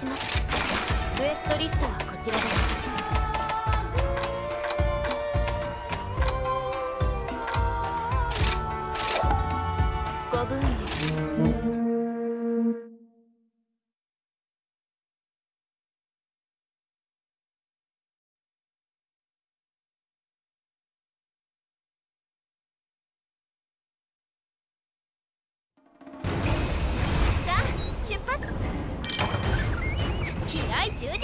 します。クエストリストはこちらです。ご分野。さあ出発。気合い充実。